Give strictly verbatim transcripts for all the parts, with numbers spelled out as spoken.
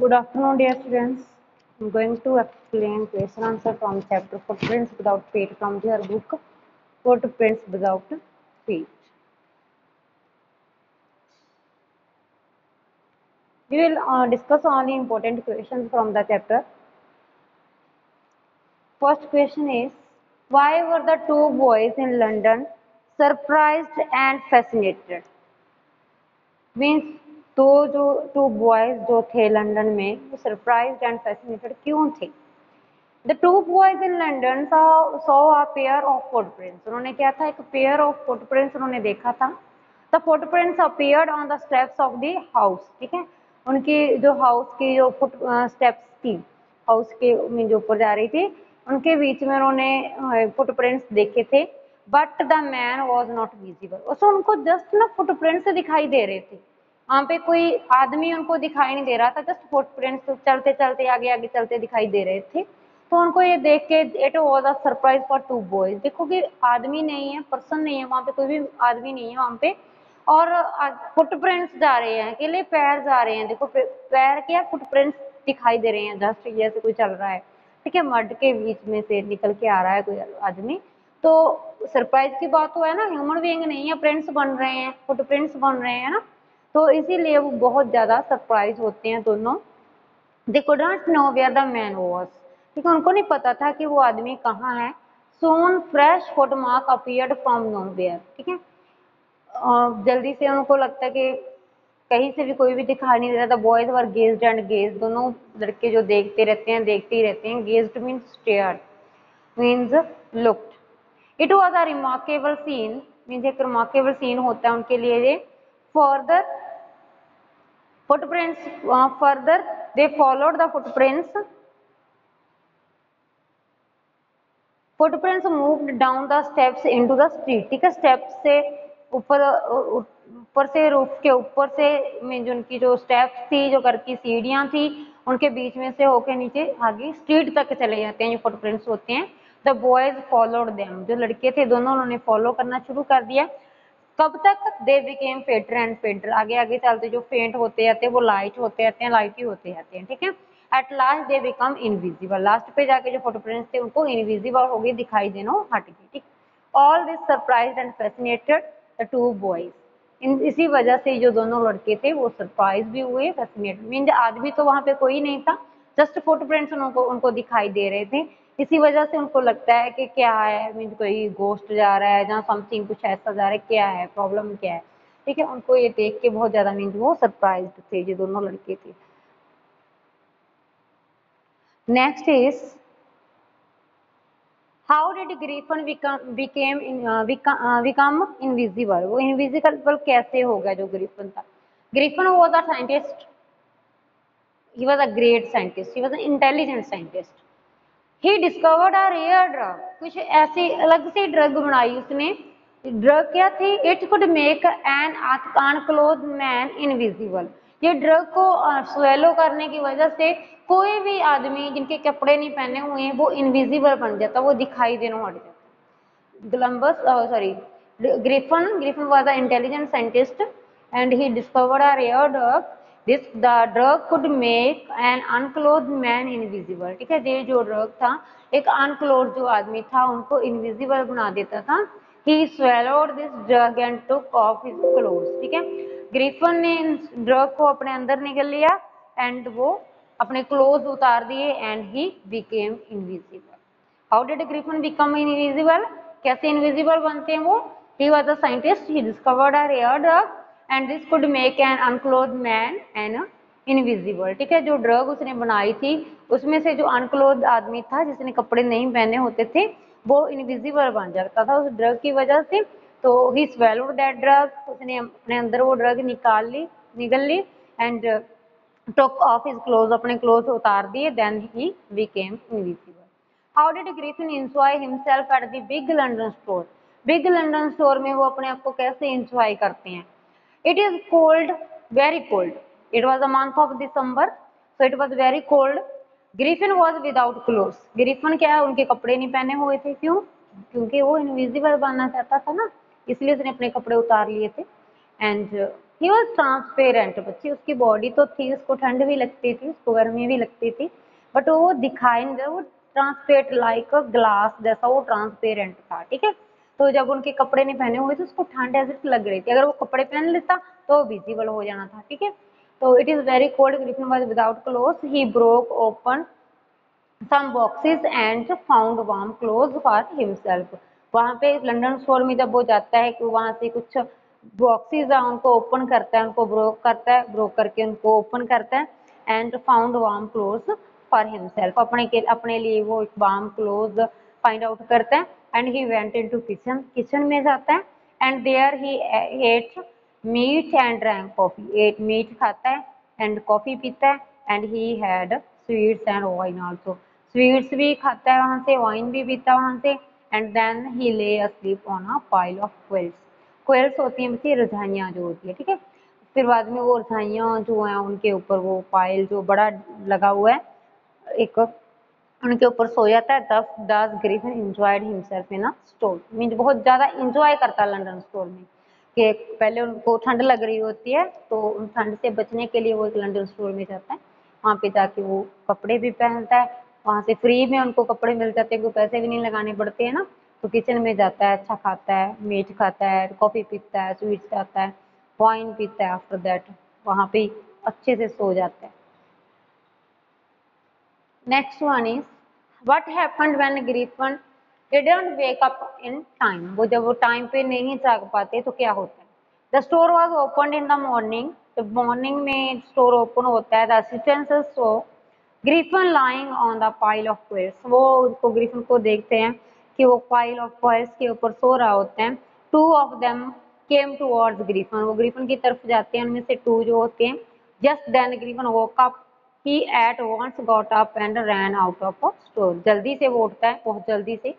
Good afternoon, dear students. I'm going to explain question answer from chapter Footprints Without Feet from their book Footprints Without Feet. We will uh, discuss only important questions from the chapter. First question is, why were the two boys in London surprised and fascinated? Means तो जो to boys जो थे London में वो surprised and fascinated क्यों थे? The two boys in London saw a pair of footprints. उन्होंने क्या था, एक पेयर ऑफ फुटप्रिंट्स उन्होंने देखा था. The footprints appeared on the steps of the house. ठीक है, उनकी जो हाउस की जो फुट स्टेप्स थी, हाउस के में जो ऊपर जा रही थी, उनके बीच में उन्होंने फुटप्रिंट्स देखे थे. But the man was not visible. उसमें उनको जस्ट ना फुटप्रिंट्स दिखाई दे रहे थे. वहाँ पे कोई आदमी उनको दिखाई नहीं दे रहा था. जस्ट फुटप्रिंट्स चलते चलते आगे आगे चलते दिखाई दे रहे थे. तो उनको ये देख के it was a surprise for two boys. देखो कि आदमी नहीं है, पर्सन नहीं है वहाँ पे, कोई भी आदमी नहीं है वहाँ पे, और फुटप्रिंट्स जा रहे हैं, अकेले पैर जा रहे हैं. देखो पैर क्या, फुटप्रिंट्स दिखाई दे रहे हैं. जस्ट ये से कोई चल रहा है, ठीक है, मड के बीच में से निकल के आ रहा है कोई आदमी. तो सरप्राइज की बात तो है ना, ह्यूमन बीइंग नहीं है, प्रिंट्स बन रहे हैं, फुटप्रिंट्स बन रहे हैं ना. तो इसीलिए वो बहुत ज़्यादा सरप्राइज होते हैं दोनों. They could not know where the man was. ठीक है, उनको नहीं पता था कि वो आदमी कहाँ है. Soon fresh footmark appeared from nowhere. ठीक है, जल्दी से उनको लगता है कि कहीं से भी कोई भी दिखाई नहीं दे रहा था. Boys were gazed and gazed. दोनों लड़के जो देखते रहते हैं देखते ही रहते हैं. Gazed means stared means looked. It was a remarkable scene means एक रिमार्केबल सीन होता है उनके लिए. Further footprints uh, further they followed the footprints footprints moved down the steps into the street. ठीक है, स्टेप से ऊपर ऊपर से रूफ के ऊपर से मीन उनकी जो स्टेप्स थी, जो घर की सीढ़ियां थी, उनके बीच में से होके नीचे आगे स्ट्रीट तक चले जाते हैं जो फुटप्रिंट्स होते हैं. The boys followed them. जो लड़के थे दोनों, उन्होंने फॉलो करना शुरू कर दिया. कब तक? They became fainter and fainter. आगे आगे चलते जो फेंट होते जाते हैं वो लाइट होते जाते हैं, लाइट ही होते जाते हैं. ठीक है, at last they become invisible. Last पे जाके जो फुटप्रिंट्स थे उनको इनविजिबल हो गए, दिखाई देना हट गई. ठीक, all this surprise and fascinated the two boys. इन इसी वजह से जो दोनों लड़के थे वो सरप्राइज भी हुए, फैसिनेटेड. मीन आदमी तो वहाँ पे कोई नहीं था, जस्ट फुटप्रिंट्स उनको उनको दिखाई दे रहे थे. इसी वजह से उनको लगता है कि क्या है, मीन कोई गोस्ट जा रहा है जहाँ, समथिंग कुछ ऐसा जा रहा है, क्या है, प्रॉब्लम क्या है. ठीक है, उनको ये देख के बहुत ज़्यादा मीन वो सरप्राइज थे ये दोनों लड़के थे. Next is how did Griffin became become invisible. वो इनविजिबल कैसे हो गया जो ग्रीफन था? Griffin was a scientist. He was a great scientist. He was a intelligent scientist. He discovered a rare drug. कुछ ऐसी अलग सी ड्रग बनाई उसने. ड्रग क्या थी? It could make an unclothe man invisible. ये ड्रग को स्वेलो करने की वजह से कोई भी आदमी जिनके कपड़े नहीं पहने हुए हैं वो इनविजिबल बन जाता, वो दिखाई देना हट जाता. Columbus sorry Griffin Griffin was a intelligent scientist and he discovered a rare drug. This the drug could make an unclothed man invisible. ठीक है, ये जो ड्रग था एक अनक्लोथ जो आदमी था उनको इनविजिबल बना देता था. He swallowed this drug and took off his clothes. ठीक है, ग्रीफन ने इस ड्रग को अपने अंदर निगल लिया एंड वो अपने क्लोथ उतार दिए. And he became invisible. How did Griffin become invisible? कैसे इनविजिबल बनते हैं वो? He was a scientist. He discovered a rare drug. And this could make an unclothed man an invisible. ठीक है, जो ड्रग उसने बनाई थी उसमें से जो अनक्लोथ आदमी था जिसने कपड़े नहीं पहने होते थे वो इनविजिबल बन जाता था उस ड्रग की वजह से. तो he swallowed that drug. उसने अपने अंदर वो ड्रग निकाल ली निगल ली and took off his clothes. अपने क्लोथ उतार दिए. Then he became invisible. How did Griffin enjoy himself at the big London store? Big London store में वो अपने आप को कैसे enjoy करते हैं? It is cold, very cold. It was the month of December, so it was very cold. Griffin was without clothes. Griffin क्या है, उनके कपड़े नहीं पहने हुए थे. क्यों? क्योंकि वो invisible बनना चाहता था ना, इसलिए उसने अपने कपड़े उतार लिए थे. And he was transparent. बच्ची उसकी बॉडी तो थी, उसको ठंड भी लगती थी, उसको गर्मी भी लगती थी, बट वो दिखाई नहीं, वो ट्रांसपेरेंट लाइक अ ग्लास जैसा वो ट्रांसपेरेंट था। ठीक है, तो जब उनके कपड़े नहीं पहने हुए तो उसको ठंड ऐसे लग रही थी, अगर वो कपड़े पहन लेता तो विजिबल हो जाना था। ठीक है, तो it is very cold without cloth, he broke open some boxes and found warm cloth for himself. वहाँ पे लंदन स्टोर में जब वो जाता है, वहाँ से कुछ बॉक्सेस उनको ओपन करता है, उनको ब्रोक करता है, ब्रोक करके उनको ओपन करता है, and found warm cloth for himself, अपने के अपने लिए वो एक वार्म क्लोथ फाइंड आउट करता है। And he went into kitchen, kitchen में जाता है, and there he ate meat and drank coffee, ate meat खाता है एंड कॉफी पीता है। And he had sweets and wine also, sweets भी खाता है वहाँ से, वाइन भी पीता है वहाँ से। And then he lay asleep on a pile of quilts, quilts होती हैं बच्चे रजाइयाँ जो होती है। ठीक है, फिर बाद में वो रजाइयाँ जो हैं उनके ऊपर वो पाइल जो बड़ा लगा हुआ है एक, उनके ऊपर सो जाता है। तब thus Griffin enjoyed himself in a store, means बहुत ज़्यादा इंजॉय करता है लंदन स्टोर में। कि पहले उनको ठंड लग रही होती है तो उन ठंड से बचने के लिए वो एक लंदन स्टोर में जाता है, वहाँ पे जाके वो कपड़े भी पहनता है, वहाँ से फ्री में उनको कपड़े मिल जाते हैं, कोई पैसे भी नहीं लगाने पड़ते हैं ना। तो किचन में जाता है, अच्छा खाता है, मीट खाता है, कॉफ़ी पीता है, स्वीट्स खाता है, वाइन पीता है, आफ्टर दैट वहाँ पे अच्छे से सो जाता है। Next one is what happened when Griffin didn't wake up in time, वो जब वो टाइम पे नहीं जाग पाते तो क्या होता है। The store was open in the morning, जब मॉर्निंग में स्टोर ओपन होता है। The assistants saw Griffin lying on the pile of quilts, वो उनको ग्रीफिन को देखते हैं कि वो पाइल ऑफ क्वेल्स के ऊपर सो रहा होते हैं। Two of them came towards Griffin, वो ग्रीफिन की तरफ जाते हैं, उनमें से टू जो होते हैं। Just then Griffin woke up, he at once got up and ran out of a store, जल्दी से वो उठता है, बहुत जल्दी से,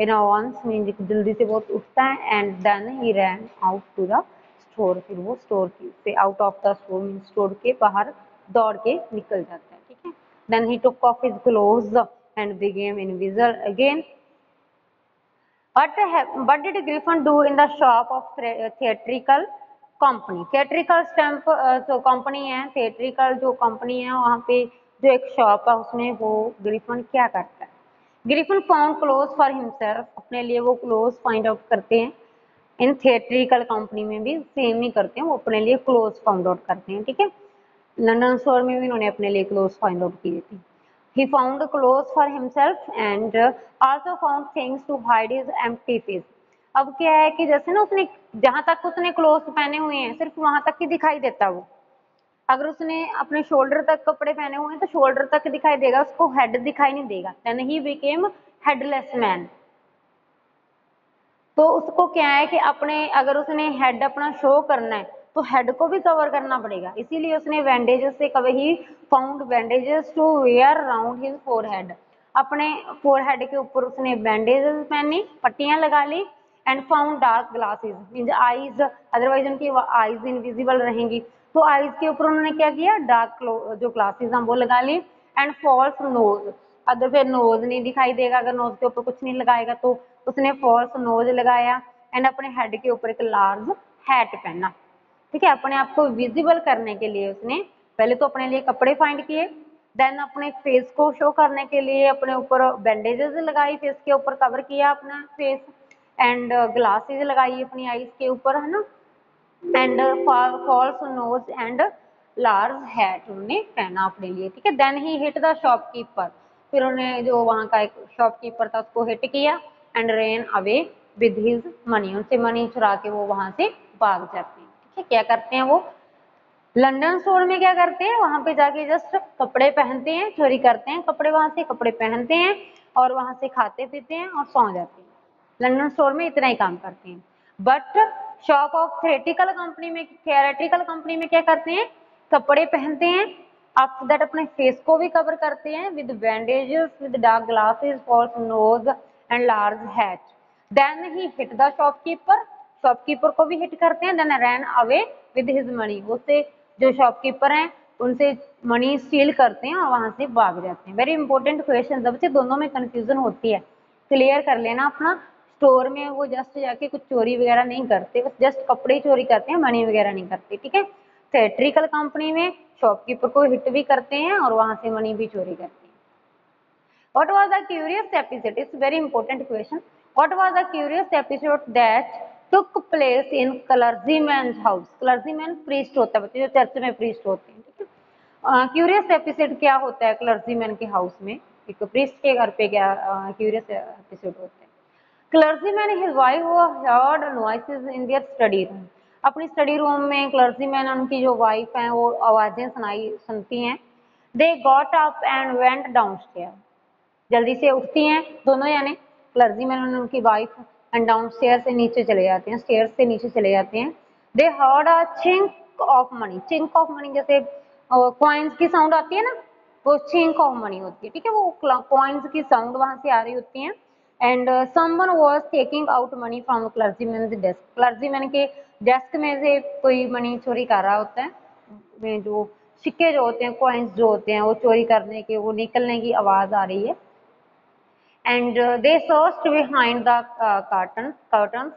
इन वॉन्स मीन्स जल्दी से वो उठता है। And then he ran out to the store, फिर वो स्टोर के out of the store mean store के बाहर दौड़ के निकल जाता है। ठीक है, then he took off his clothes and became invisible again. What what did Griffin do in the shop of theatrical company? Theatrical stamp जो company है, theatrical जो company है, वहाँ पे जो एक shop है उसमें वो Griffin क्या करता है। Griffin found clothes for himself, अपने लिए वो clothes find out करते हैं। इन theatrical company में भी same ही करते हैं, वो अपने लिए clothes find out करते हैं। ठीक है, लंदन स्टोर में भी उन्होंने अपने लिए क्लोथ फाइंड आउट किए थे। He found cloth for himself and also found things to hide his empty face. अब क्या है कि जैसे ना उसने जहाँ तक उसने क्लोथ पहने हुए हैं सिर्फ वहाँ तक ही दिखाई देता वो, अगर उसने अपने शोल्डर तक कपड़े पहने हुए हैं तो शोल्डर तक दिखाई देगा, उसको हेड दिखाई नहीं देगा। Then he became headless man, तो उसको क्या है कि अपने अगर उसने हेड अपना शो करना है तो हेड को भी कवर करना पड़ेगा, इसीलिए उसने बैंडेजेस से cover, he found bandages to wear round his forehead, अपने फोरहेड के ऊपर उसने बैंडेजेस पहने, पट्टियां लगा ली। And found dark glasses means eyes, otherwise उनकी आईज इनविजिबल रहेंगी, तो आईज के ऊपर उन्होंने क्या किया, डार्क जो ग्लासेस हम वो लगा ली। एंड फॉल्स नोज, अगर फिर नोज नहीं दिखाई देगा, अगर नोज के ऊपर कुछ नहीं लगाएगा तो उसने फॉल्स नोज लगाया। एंड अपने हेड के ऊपर एक लार्ज हैट पहना। ठीक है, अपने आप को विजिबल करने के लिए उसने पहले तो अपने लिए कपड़े फाइंड किए, देन अपने फेस को शो करने के लिए अपने ऊपर बैंडेजेस लगाई, फेस के ऊपर कवर किया अपना फेस, एंड ग्लासेस लगाई अपनी आईज के ऊपर, है ना। And false nose and large hat उन्होंने पहना अपने लिए। ठीक है, then he hit the shopkeeper, फिर उन्होंने जो वहाँ का एक शॉपकीपर था उसको हिट किया। And ran away with his money, उनसे मनी चुरा के वो वहाँ से भाग जाते हैं। क्या करते हैं वो लंदन स्टोर में, क्या करते हैं वहां पे जाके जस्ट कपड़े पहनते हैं, चोरी करते हैं कपड़े वहां से, कपड़े पहनते हैं और वहां से खाते पीते हैं और सो जाते हैं। लंदन स्टोर में इतना ही काम करते हैं। But shop of theatrical company में थिएट्रिकल कंपनी में क्या करते हैं, कपड़े पहनते हैं, आफ्टर दैट अपने फेस को भी कवर करते हैं with bandages, with dark glasses, false nose and large hat. Then he hit the shopkeeper, shopkeeper को भी हिट करते हैं। Then ran away with his money, उससे जो शॉपकीपर हैं उनसे मनी स्टील करते हैं और वहां से भाग जाते हैं। वेरी इंपॉर्टेंट क्वेश्चन, जब से दोनों में कंफ्यूजन होती है क्लियर कर लेना अपना। स्टोर में वो जस्ट जाके कुछ चोरी वगैरह नहीं करते, बस जस्ट कपड़े ही चोरी करते हैं, मनी वगैरह नहीं करते। ठीक है, थिएट्रिकल कंपनी में शॉपकीपर को हिट भी करते हैं और वहां से मनी भी चोरी करते हैं। What was the curious episode? It's very important question. What was the curious episode that took place in clergyman's house? Clergyman priest होता है, जो चर्च में priest होते हैं। ठीक है, क्यूरियस एपिसोड क्या होता है क्लर्जीमैन के हाउस में, एक priest के घर पे क्या क्यूरियस एपिसोड होता है? Clergyman and his wife heard noises in their study room. अपनी स्टडी रूम में क्लर्जीमैन और उनकी जो वाइफ हैं वो आवाजें सुनाई सुनती हैं। They got up and went downstair. जल्दी से उठती हैं दोनों, यानी क्लर्जीमैन और उनकी वाइफ, एंड डाउनस्टेयर से नीचे चले जाते हैं, स्टेयर से नीचे चले जाते हैं। They heard a chink of money. Chink of money जैसे कॉइन्स की साउंड आती है ना, वो चिंक ऑफ मनी होती है। ठीक है, वो कॉइन्स की साउंड वहां से आ रही होती है। And someone was taking out money from clergyman desk. Clergyman के डेस्क में से कोई मनी चोरी कर रहा होता है, जो सिक्के जो होते हैं, कॉइन्स जो होते हैं, वो चोरी करने के, वो निकलने की आवाज़ आ रही है। And they searched behind the curtain curtains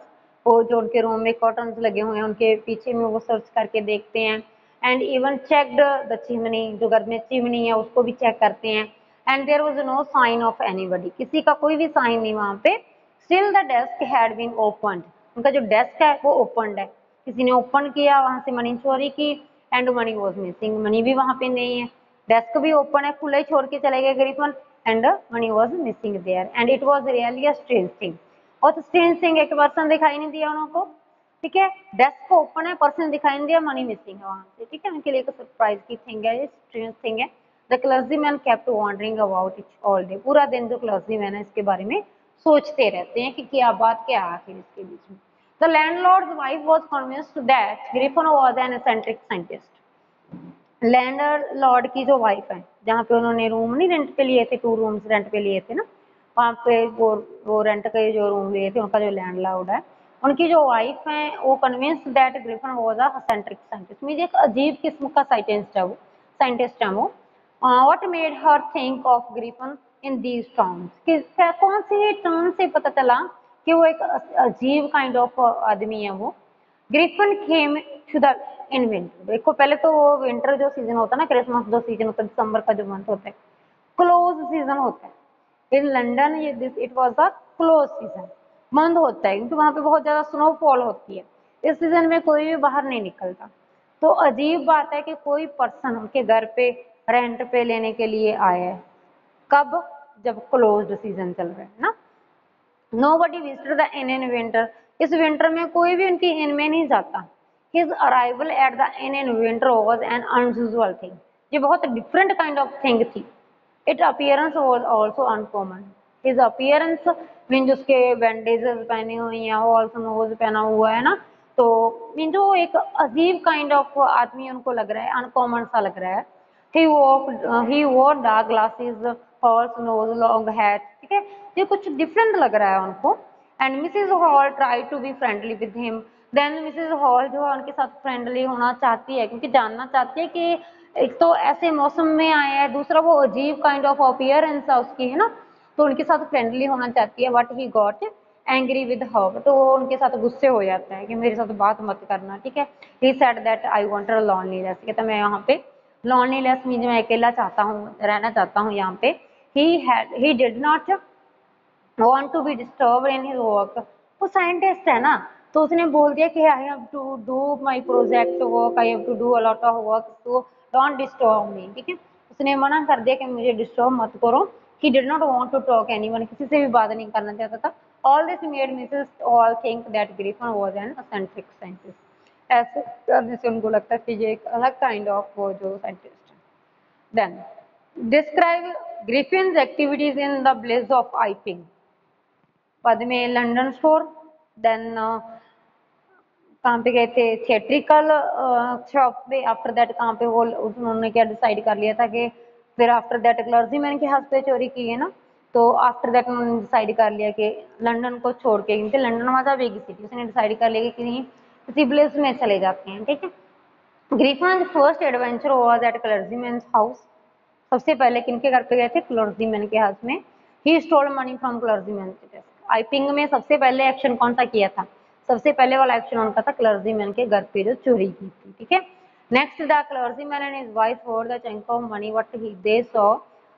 वो जो उनके रूम में कर्टन्स लगे हुए हैं उनके पीछे में वो सर्च करके देखते हैं। And even checked the chimney, जो घर में चिमनी है उसको भी चेक करते हैं। And there was no sign of anybody, किसी का कोई भी साइन नहीं वहाँ पे। Still the desk had been opened, उनका जो डेस्क है वो ओपनड है, किसी ने ओपन किया, वहाँ से मनी चोरी की। And money was missing, money भी वहाँ पे नहीं है, डेस्क भी ओपन है, खुला ही छोड़ के चले गए गरीबन। And money was missing there and it was really a strange thing. और स्ट्रेंज थिंग है कि पर्सन दिखाई नहीं दिया उनको। ठीक है, डेस्क ओपन है, पर्सन दिखाई नहीं दिया, मनी मिसिंग है वहाँ से। ठीक है, उनके लिए एक सरप्राइज की थिंग है, स्ट्रेंज थिंग है। The clergyman kept wondering about it all day. पूरा दिन जो क्लर्जीमैन है इसके बारे में सोचते रहते हैं कि क्या बात क्या आखिर इसके बीच में। The landlord's wife was convinced that Griffin was an eccentric scientist. Landlord की जो वाइफ है, जहाँ पे उन्होंने रूम नहीं रेंट पे लिए थे, टू रूम्स रेंट पे लिए थे ना, वहाँ पे वो वो रेंट के जो रूम लिए थे उनका जो लैंडलॉर्ड है, उनकी जो वाइफ है वो convince that Griffin was a eccentric scientist, means एक अजीब किस्म का साइंटिस्ट है वो साइंटिस्ट है वो what made her think of Griffin in these terms? कौन से टर्म से पता चला कि वो एक अजीब काइंड ऑफ आदमी है वो। Griffin came to the inn winter. देखो, पहले तो वो विंटर जो सीजन होता है ना, क्रिसमस जो सीजन होता है, दिसंबर का जो मंथ होता है, क्लोज सीजन होता है। इन लंदन ये this it was the close season, बंद होता है, क्योंकि वहाँ पे बहुत ज़्यादा स्नोफॉल होती है। इस सीजन में कोई भी बाहर नहीं निकलता। तो अजीब बात है कि कोई पर्सन उनके घर पे रेंट पे लेने के लिए आया है, कब? जब क्लोज सीजन चल रहा है ना। Nobody visited the inn in winter. इस विंटर में कोई भी उनकी इन में नहीं जाता। His arrival at the inn in winter was an unusual thing. ये बहुत different kind of thing थी। Its appearance was also uncommon. His appearance mean उसके बैंडेजेस पहने हुए हैं, और नोज पहना हुआ है ना, तो मीन जो एक अजीब काइंड ऑफ आदमी उनको लग रहा है, अनकॉमन सा लग रहा है। He wore he wore dark glasses, false nose, long hat. ठीक है, ये कुछ डिफरेंट लग रहा है उनको। And Mrs Hall try to be friendly with him. Then Mrs Hall जो है उनके साथ फ्रेंडली होना चाहती है, क्योंकि जानना चाहती है कि एक तो ऐसे मौसम में आया है, दूसरा वो अजीब काइंड ऑफ अपीयरेंस है उसकी, है ना, तो उनके साथ फ्रेंडली होना चाहती है। But he got angry with her, तो वो उनके साथ गुस्से हो जाता है कि मेरे साथ बात मत करना। ठीक है, he said that I want a loneliness, कहता मैं यहाँ पे लॉनलीनेस मींस मैं अकेला चाहता हूँ, रहना चाहता हूँ यहाँ पे। He had, he did not want to be disturbed in his work. वो साइंटिस्ट है ना, तो उसने बोल दिया कि I have to do my project work, I have to do a lot of work, so don't disturb me. ठीक है, उसने मना कर दिया कि मुझे डिस्टर्ब मत करो। He did not want to talk anyone, किसी से भी बात नहीं करना चाहता था। All this made Missus All think that Griffin was an eccentric scientist. ऐसे करने से उनको लगता है कि ये एक अलग काइंड ऑफ वो जो साइंटिस्ट है। Then Describe Griffin's activities in the blaze of Iping. बाद में लंदन स्टोर, देन कहाँ पे गए थे? थिएट्रिकल शॉप पे। आफ्टर दैट कहाँ पे वो उन्होंने क्या डिसाइड कर लिया था कि फिर आफ्टर दैट क्लर्जीमैन के हाथ पे चोरी की है ना, तो आफ्टर दैट उन्होंने डिसाइड कर लिया कि लंदन को छोड़ के, क्योंकि लंदन वहाँ बिग सिटी, उसने डिसाइड कर लिया कि कहीं किसी ब्लेज में चले जाते हैं। ठीक है, Griffin's first adventure was at clergyman's house. सबसे पहले किनके घर पे गए थे? क्लर्जीमैन के हाउस में। He stole money from clergyman के डेस्क। आईपिंग में सबसे पहले एक्शन कौन सा किया था? सबसे पहले वाला एक्शन उनका था क्लर्जीमैन के घर पे जो चोरी की थी, ठीक है। Next the clergyman and his wife for the chunk of money what he they saw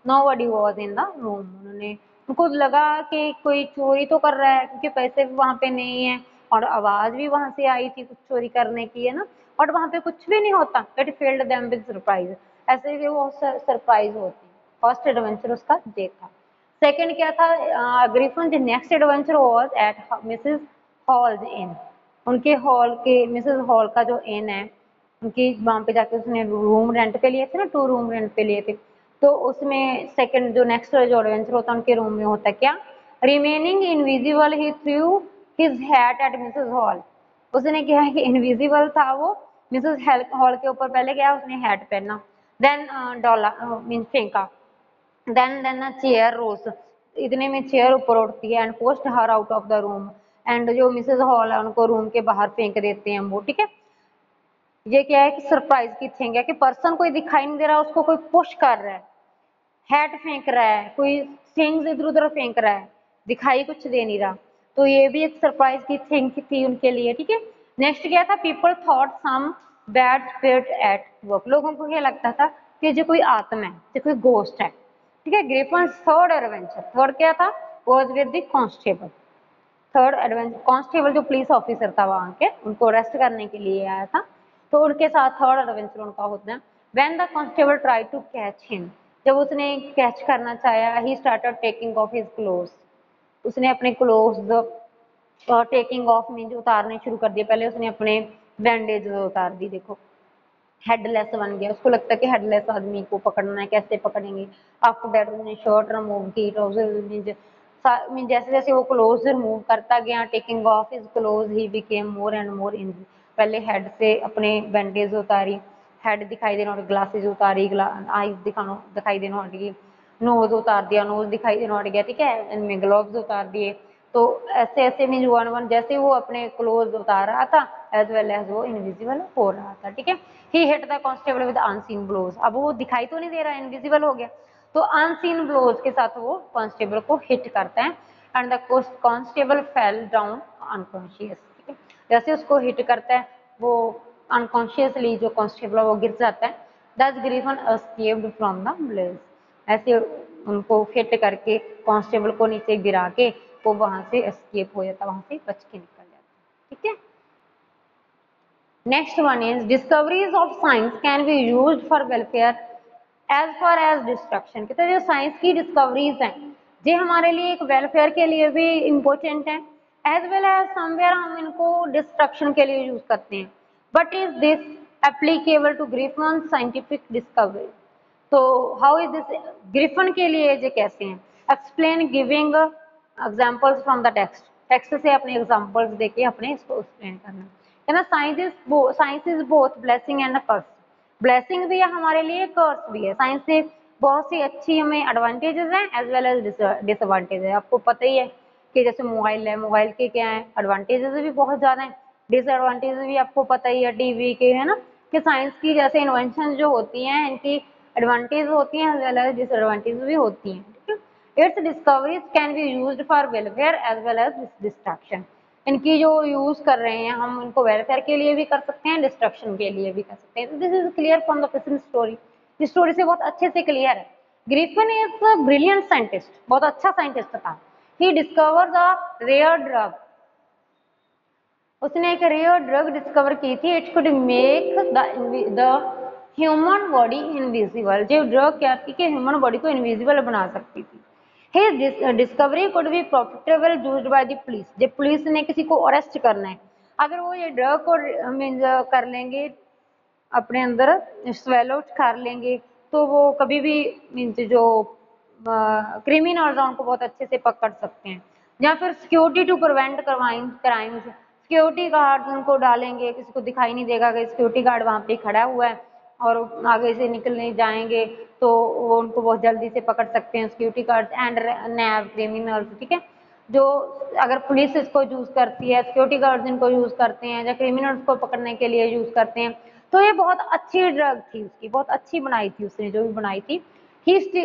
nobody was in the room. उन्होंने उनको लगा कि कोई चोरी तो कर रहा है क्योंकि पैसे भी वहाँ पे नहीं है और आवाज भी वहाँ से आई थी कुछ चोरी करने की, है ना, और वहाँ पे कुछ भी नहीं होता। It filled them with surprise, ऐसे कि वो सरप्राइज होती। फर्स्ट एडवेंचर उसका देखा। सेकंड क्या था? Griffin the next adventure was at Mrs Hall's inn. उनके हॉल के मिसेस हॉल का जो इन है उनकी वहाँ पे जाके उसने रूम रेंट पे लिए थे ना, टू रूम रेंट पे लिए थे। तो उसमें सेकंड जो नेक्स्ट जो एडवेंचर होता है उनके रूम में होता क्या? Remaining invisible he threw his hat at Mrs Hall. उसने क्या है कि इनविजिबल था वो, मिसेस हॉल के ऊपर पहले गया, उसने हैट पहना, देन डॉला मीन फेंका, देन देन चेयर रोज, इतने में चेयर ऊपर उठती है, and pushed her out of the room, and जो मिसेस हॉल है उनको रूम के बाहर फेंक देते हैं वो, ठीक है। ये क्या है कि सरप्राइज की थिंग है कि पर्सन कोई दिखाई नहीं दे रहा, उसको कोई पुश कर रहा है, हैट फेंक रहा है, कोई थिंग्स इधर उधर फेंक रहा है, दिखाई कुछ दे नहीं रहा। तो ये भी एक सरप्राइज की थिंग थी उनके लिए, ठीक है। नेक्स्ट क्या था? People thought some bad spirit at work. लोगों को ये लगता था कि जो कोई आत्मा है, जो कोई गोस्ट है, ठीक है। ग्रिफिन्स थर्ड एडवेंचर, थर्ड क्या था? Was with the constable. Third adventure constable जो पुलिस ऑफिसर था वहाँ के, उनको अरेस्ट करने के लिए आया था, तो उनके साथ थर्ड एडवेंचर उनका होता है। When the constable try to catch him, जब उसने कैच करना चाहा, he started taking off his clothes. उसने अपने क्लोथ्स टेकिंग ऑफ मीन उतारने शुरू कर दिए। पहले उसने अपने बैंडेज उतार दी, देखो हेडलेस बन गया, उसको लगता है कि हेडलेस आदमी को पकड़ना है, कैसे पकड़ेंगे। आफ्टर दैट उसने शर्ट रिमूव की, ट्राउजर मीन, जैसे जैसे वो क्लोथ्स रिमूव करता गया, taking off his clothes he became more and more injury. पहले हेड से अपने बैंडेज उतारी, हेड दिखाई देना और ग्लासेज उतारी, आईज दिखाना दिखाई देना हट गई, नोज उतार दिया, नोज दिखाई देना हट गया, ठीक है। इनमें ग्लव्स उतार दिए। तो ऐसे ऐसे मीन वन वन जैसे वो अपने क्लोज उतार रहा था एज वेल एज वो इनविजिबल हो रहा था, ठीक है। He hit the constable with unseen blows. अब वो दिखाई तो नहीं दे रहा, इनविजिबल हो गया, तो अनसीन ब्लोज के साथ वो कांस्टेबल को हिट करता है। And the constable fell down unconscious. जैसे उसको हिट करता है वो अनकॉन्शियसली जो कांस्टेबल वो गिर जाता है। Thus Griffin escaped from the Blaze. ऐसे उनको हिट करके कांस्टेबल को नीचे गिरा के वो वहां से एस्केप हो जाता, वहां से बच के निकल जाता, ठीक है। Next one is discoveries of science can be used for welfare as far as destruction. कहते हैं जो साइंस की डिस्कवरीज हैं ये हमारे लिए एक वेलफेयर के लिए भी इम्पोर्टेंट है, एज वेल एज समवेयर हम इनको डिस्ट्रक्शन के लिए यूज करते हैं। But is this applicable to Griffin scientific discovery? तो हाउ इज दिस ग्रिफिन के लिए जो कैसे हैं? Explain giving examples from the text. Text से अपने एग्जाम्पल्स देके अपने इसको एक्सप्लेन करना है ना। Science is science is both blessing and curse. Blessing भी है हमारे लिए, कर्स भी है। साइंस से बहुत सी अच्छी हमें एडवांटेजेस हैं एज वेल एज डिसएडवांटेज है। आपको पता ही है कि जैसे मोबाइल है, मोबाइल के क्या है एडवांटेजेस भी बहुत ज़्यादा हैं, डिसएडवांटेजेस भी आपको पता ही है टीवी के, है ना। कि साइंस की जैसे इन्वेंशन जो होती हैं इनकी एडवांटेज होती हैं एज वेल एज डिसएडवांटेज भी होती हैं, ठीक है। Its discoveries can be used for welfare as well as destruction. इनकी जो यूज़ कर रहे हैं हम इनको वेलफेयर के लिए भी कर सकते हैं, डिस्ट्रक्शन के लिए भी कर सकते हैं। This is clear from the present story. इस स्टोरी से बहुत अच्छे से क्लियर है। Griffin is a brilliant scientist, बहुत अच्छा साइंटिस्ट था। He discovered the rare drug. उसने एक रेयर ड्रग डिस्कवर की थी। It could make the human body invisible. जो ड्रग क्या थी कि ह्यूमन बॉडी को इनविजिबल बना सकती थी। His discovery could be profitable used by the police. जब पुलिस ने किसी को अरेस्ट करना है, अगर वो ये ड्रग को मीन कर लेंगे, अपने अंदर स्वेलो कर लेंगे, तो वो कभी भी मीन जो क्रिमिनल्स uh, उनको बहुत अच्छे से पकड़ सकते हैं। या फिर security to prevent crimes. Security guard उनको डालेंगे, किसी को दिखाई नहीं देगा कि सिक्योरिटी गार्ड वहाँ पे खड़ा हुआ है और आगे से निकलने जाएंगे तो वो उनको बहुत जल्दी से पकड़ सकते हैं security guards and nab criminals, ठीक है। जो अगर पुलिस इसको यूज़ करती है, सिक्योरिटी गार्ड्स इनको यूज़ करते हैं या क्रिमिनल्स को पकड़ने के लिए यूज़ करते हैं, तो ये बहुत अच्छी ड्रग थी उसकी, बहुत अच्छी बनाई थी उसने, जो भी बनाई थी।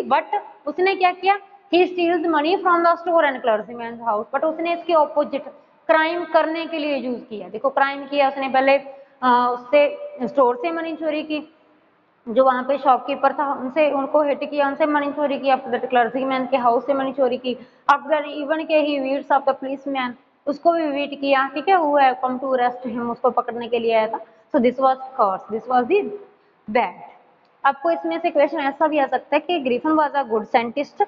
बट उसने क्या किया? He steals money from the store and clergyman house, but उसने इसके ऑपोजिट क्राइम करने के लिए यूज किया। देखो क्राइम किया उसने, पहले आ, उससे स्टोर से मनी चोरी की, जो वहाँ पे शॉपकीपर था उनसे, उनको हिट किया, उनसे मनी चोरी की। आफ्टर दैट क्लर्सीमैन के हाउस से मनी चोरी की। आफ्टर दैट इवन के he beats of the policeman, उसको भी वीट किया, ठीक है, वो है कम टू अरेस्ट हिम, उसको पकड़ने के लिए आया था। So this was curse, this was the bad. आपको इसमें से क्वेश्चन ऐसा भी आ सकता है कि Griffin was a good scientist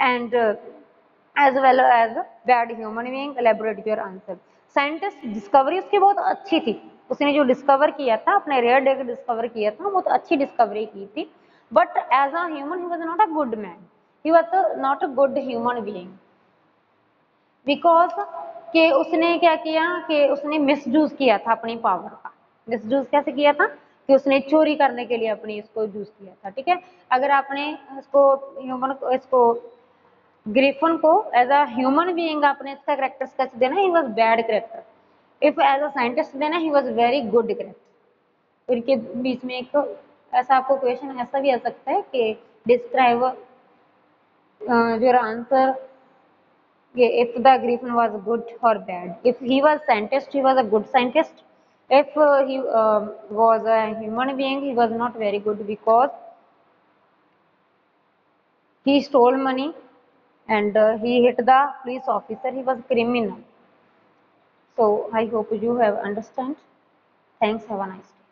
and as well as bad human being, elaborate your answer. Scientist, discovery उसकी बहुत अच्छी थी, उसने जो डिस्कवर किया था, अपने रेयर डे डिस्कवर किया था, बहुत अच्छी डिस्कवरी की थी, but as a human he was not a good man, he was not a good human being, because कि उसने क्या किया कि उसने मिसयूज किया था अपनी पावर का। मिसयूज कैसे किया था कि उसने चोरी करने के लिए अपनी इसको यूज किया था, ठीक है। अगर आपने इसको ह्यूमन को, इसको ग्रिफिन को एज अ ह्यूमन बीइंग आपने इसका कैरेक्टर स्केच देना, he was bad character. If as a scientist देना, he was very good character. उनके बीच में एक ऐसा आपको क्वेश्चन ऐसा भी आ सकता है कि describe your answer if the Griffin was good or bad. If he was scientist, he was a good scientist. If he uh, was a human being, he was not very good because he stole money and uh, he hit the police officer. He was criminal. So I hope you have understand. Thanks. Have a nice day.